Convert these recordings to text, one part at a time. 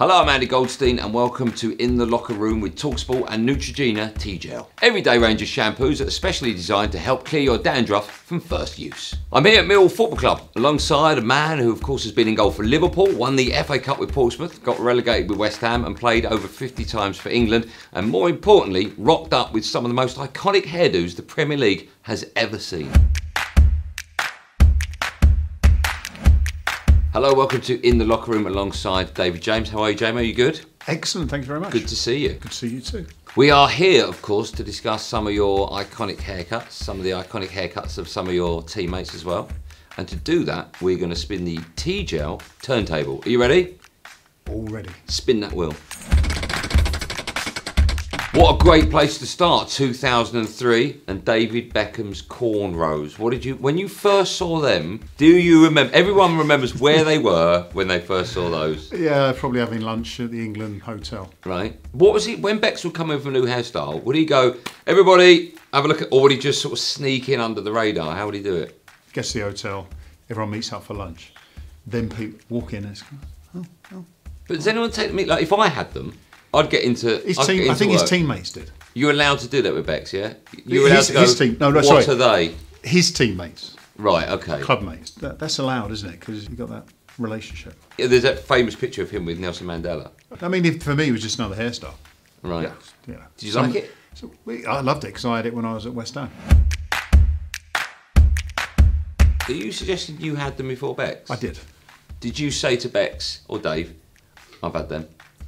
Hello, I'm Andy Goldstein and welcome to In the Locker Room with talkSPORT and Neutrogena T-Gel. Everyday range of shampoos are especially designed to help clear your dandruff from first use. I'm here at Millwall Football Club alongside a man who of course has been in goal for Liverpool, won the FA Cup with Portsmouth, got relegated with West Ham and played over 50 times for England, and more importantly rocked up with some of the most iconic hairdos the Premier League has ever seen. Hello, welcome to In the Locker Room alongside David James. How are you, Jamie? Are you good? Excellent, thank you very much. Good to see you. Good to see you too. We are here, of course, to discuss some of your iconic haircuts, some of the iconic haircuts of some of your teammates as well. And to do that, we're going to spin the T-Gel turntable. Are you ready? All ready. Spin that wheel. What a great place to start, 2003 and David Beckham's cornrows. What did you, when you first saw them, do you remember? Everyone remembers where they were when they first saw those. Yeah, probably having lunch at the England hotel. Right. What was it, when Becks would come in with a new hairstyle, would he go, everybody have a look at, or would he just sort of sneak in under the radar? How would he do it? Guess the hotel, everyone meets up for lunch. Then people walk in and it's, oh. But does anyone take them, like if I had them, I'd get into I think work. His teammates did. You're allowed to do that with Becks, yeah? You're allowed to go, his team, no, what sorry. Are they? His teammates. Right, okay. Club mates. That's allowed, isn't it? Because you've got that relationship. Yeah, there's that famous picture of him with Nelson Mandela. I mean, for me, it was just another hairstyle. Right. Yeah, you know. Did you like it? So, I loved it, because I had it when I was at West Ham. Are you suggesting you had them before Becks? I did. Did you say to Becks, or Dave, I've had them?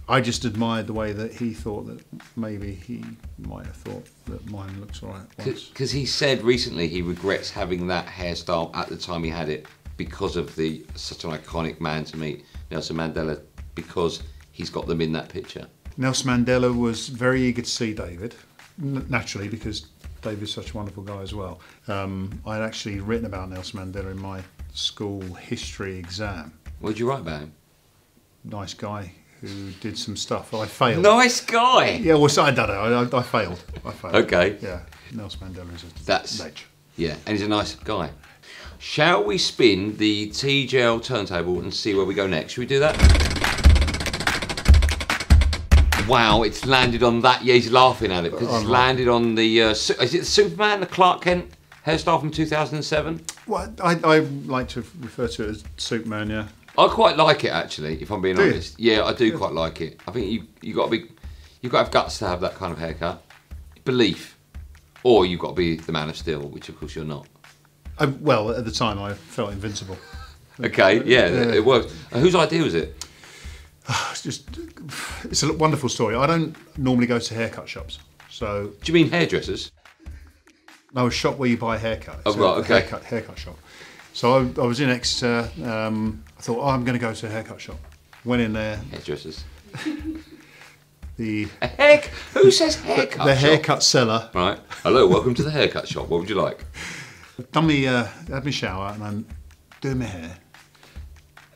I just admired the way that he thought that maybe he might have thought that mine looks all right. Because he said recently he regrets having that hairstyle at the time he had it because of the such an iconic man to meet, Nelson Mandela, because he's got them in that picture. Nelson Mandela was very eager to see David, naturally, because David's such a wonderful guy as well. I'd actually written about Nelson Mandela in my school history exam. What did you write about him? Nice guy. Who did some stuff? I failed. Nice guy. Yeah, well, so I don't know. I failed. I failed. Okay. Yeah, Nelson Mandela is a legend. Yeah, and he's a nice guy. Shall we spin the T-Gel turntable and see where we go next? Should we do that? Wow, it's landed on that. Yeah, he's laughing at it because it's landed on the. Is it Superman, the Clark Kent hairstyle from 2007? Well, I like to refer to it as Superman. Yeah. I quite like it actually, if I'm being honest. Yeah, I do quite like it. I think you've got to have guts to have that kind of haircut, belief, or you've got to be the Man of Steel, which of course you're not. Well, at the time I felt invincible. Okay, yeah, it works. Whose idea was it? It's a wonderful story. I don't normally go to haircut shops, so. Do you mean hairdressers? No, a shop where you buy a haircut. It's right, okay. Haircut shop. So I was in Exeter, I thought, oh, I'm going to go to a haircut shop. Went in there. Hairdressers. Heck? Who says haircut shop? The haircut seller. Right. Hello, welcome to the haircut shop. What would you like? Had my shower and I'm doing my hair.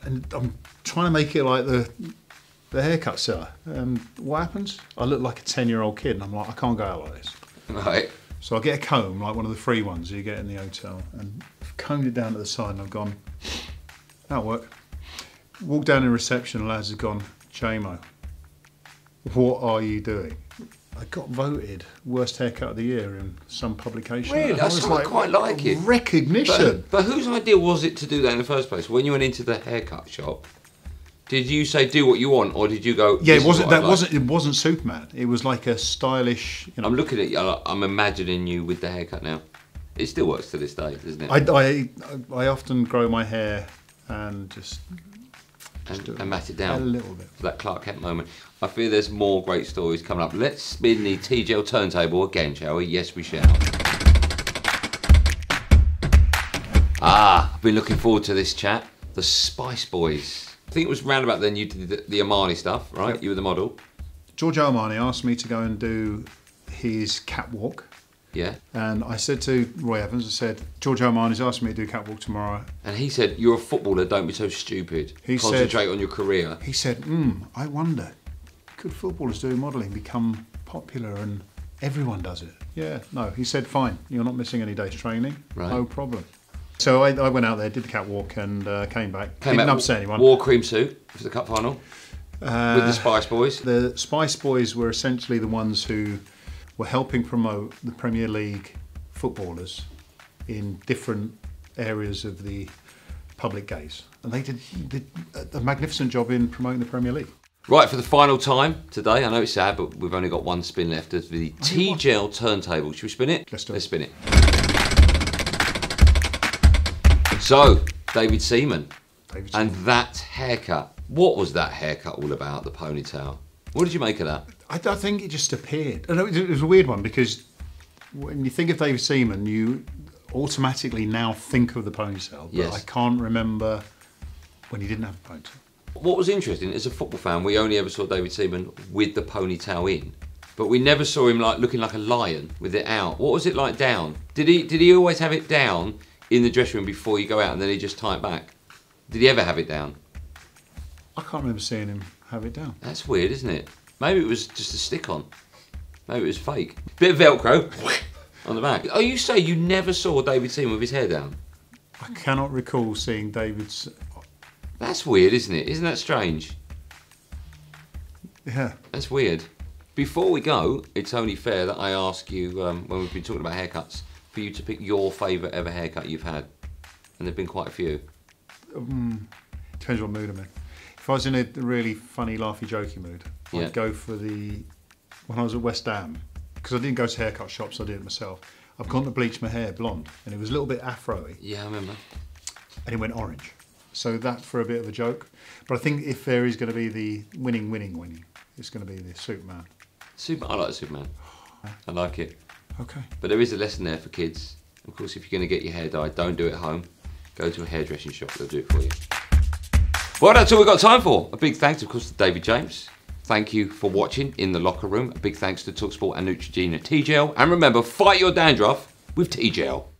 And I'm trying to make it like the haircut seller. And what happens? I look like a 10-year-old kid and I'm like, I can't go out like this. Right. So I get a comb, like one of the free ones you get in the hotel, and I've combed it down to the side and I've gone, that'll work. Walked down in reception and lads have gone, Jamo, what are you doing? I got voted worst haircut of the year in some publication. Really? I like, quite like it. Recognition. But whose idea was it to do that in the first place? When you went into the haircut shop, did you say do what you want, or did you go? Yeah, it wasn't Superman. It was like a stylish. You know, I'm looking at you. I'm imagining you with the haircut now. It still works to this day, doesn't it? I often grow my hair and just mat it down a little bit. For that Clark Kent moment. I feel there's more great stories coming up. Let's spin the T-Gel turntable again, shall we? Yes, we shall. Ah, I've been looking forward to this chat. The Spice Boys. I think it was round about then you did the Armani stuff, right? Yep. You were the model. George Armani asked me to go and do his catwalk. Yeah. And I said to Roy Evans, I said, George Armani's asked me to do catwalk tomorrow. And he said, you're a footballer, don't be so stupid. Concentrate on your career. He said, I wonder, could footballers do modelling, become popular and everyone does it? Yeah, no, he said, fine, you're not missing any days training, right. No problem. So I went out there, did the catwalk and came back. Didn't upset anyone. Wore cream suit for the cup final. With the Spice Boys? The Spice Boys were essentially the ones who were helping promote the Premier League footballers in different areas of the public gaze. And they did a magnificent job in promoting the Premier League. Right, for the final time today, I know it's sad, but we've only got one spin left of the T-Gel turntable. Should we spin it? Let's do it. Let's spin it. So, David Seaman. David Seaman. And that haircut. What was that haircut all about, the ponytail? What did you make of that? I think it just appeared. It was a weird one because when you think of David Seaman, you automatically now think of the ponytail. But yes. I can't remember when he didn't have a ponytail. What was interesting, as a football fan, we only ever saw David Seaman with the ponytail in, but we never saw him like looking like a lion with it out. What was it like down? Did he always have it down in the dressing room before you go out and then he just tie it back? Did he ever have it down? I can't remember seeing him have it down. That's weird, isn't it? Maybe it was just a stick-on. Maybe it was fake. Bit of Velcro on the back. Oh, you say you never saw David Seaman with his hair down? I cannot recall seeing David's... That's weird, isn't it? Isn't that strange? Yeah. That's weird. Before we go, it's only fair that I ask you, when we've been talking about haircuts, for you to pick your favourite ever haircut you've had. And there've been quite a few. Depends what mood I'm in. If I was in a really funny, laughy, jokey mood, I'd go for the... When I was at West Ham, because I didn't go to haircut shops, I did it myself. I've gone to bleach my hair blonde, and it was a little bit afro-y. Yeah, I remember. And it went orange. So that's for a bit of a joke. But I think if there is going to be the winning, it's going to be the Superman. Superman, I like Superman. I like it. Okay. But there is a lesson there for kids. Of course, if you're going to get your hair dyed, don't do it at home. Go to a hairdressing shop, they'll do it for you. Well, that's all we've got time for. A big thanks, of course, to David James. Thank you for watching In the Locker Room. A big thanks to talkSPORT and Neutrogena T-Gel. And remember, fight your dandruff with T-Gel.